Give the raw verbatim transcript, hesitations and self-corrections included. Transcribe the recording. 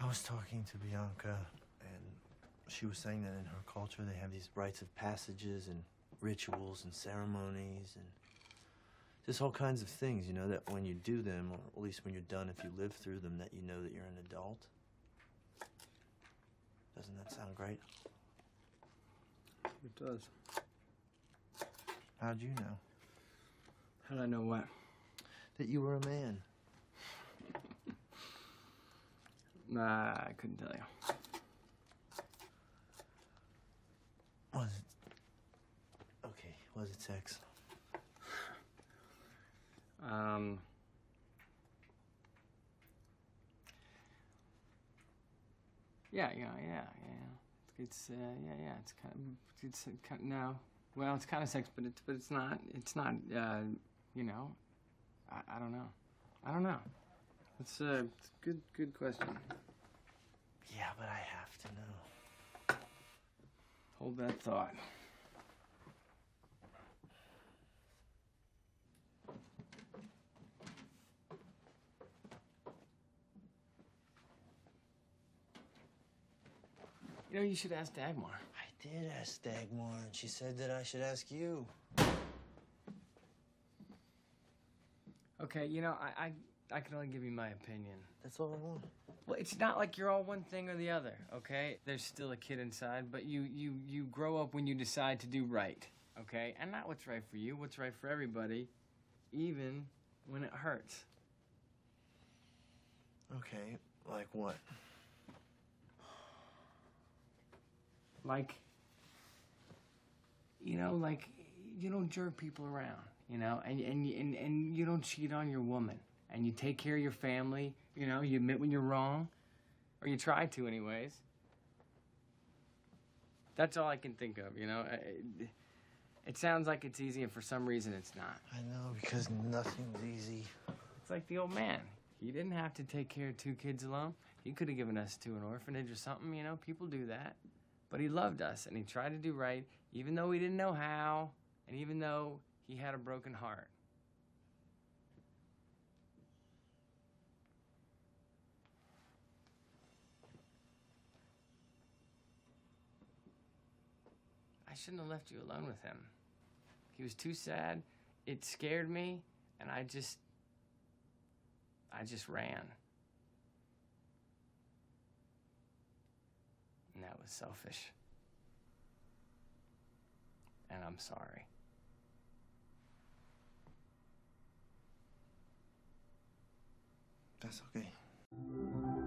I was talking to Bianca, and she was saying that in her culture they have these rites of passages and rituals and ceremonies and just all kinds of things, you know, that when you do them, or at least when you're done, if you live through them, that you know that you're an adult. Doesn't that sound great? It does. How'd you know? How'd I know what? That you were a man. Nah, I couldn't tell you. Was it... Okay, was it sex? Um... Yeah, yeah, yeah, yeah. It's, uh, yeah, yeah, it's kind of... It's kind of, no. Well, it's kind of sex, but it's, but it's not, it's not, uh, you know, I, I don't know. I don't know. It's a, it's a good, good question. Yeah, but I have to know. Hold that thought. You know, you should ask Dagmar. I did ask Dagmar, and she said that I should ask you. Okay, you know, I... I... I can only give you my opinion. That's all I want. Well, it's not like you're all one thing or the other, okay? There's still a kid inside, but you you you grow up when you decide to do right, okay? And not what's right for you, what's right for everybody, even when it hurts. Okay, like what? Like, you know, like you don't jerk people around, you know, and and and, and you don't cheat on your woman. And you take care of your family, you know, you admit when you're wrong, or you try to anyways. That's all I can think of, you know. It, it sounds like it's easy, and for some reason it's not. I know, because nothing's easy. It's like the old man. He didn't have to take care of two kids alone. He could have given us to an orphanage or something, you know. People do that. But he loved us, and he tried to do right, even though he didn't know how, and even though he had a broken heart. I shouldn't have left you alone with him. He was too sad. It scared me, and I just... I just ran. And that was selfish. And I'm sorry. That's okay.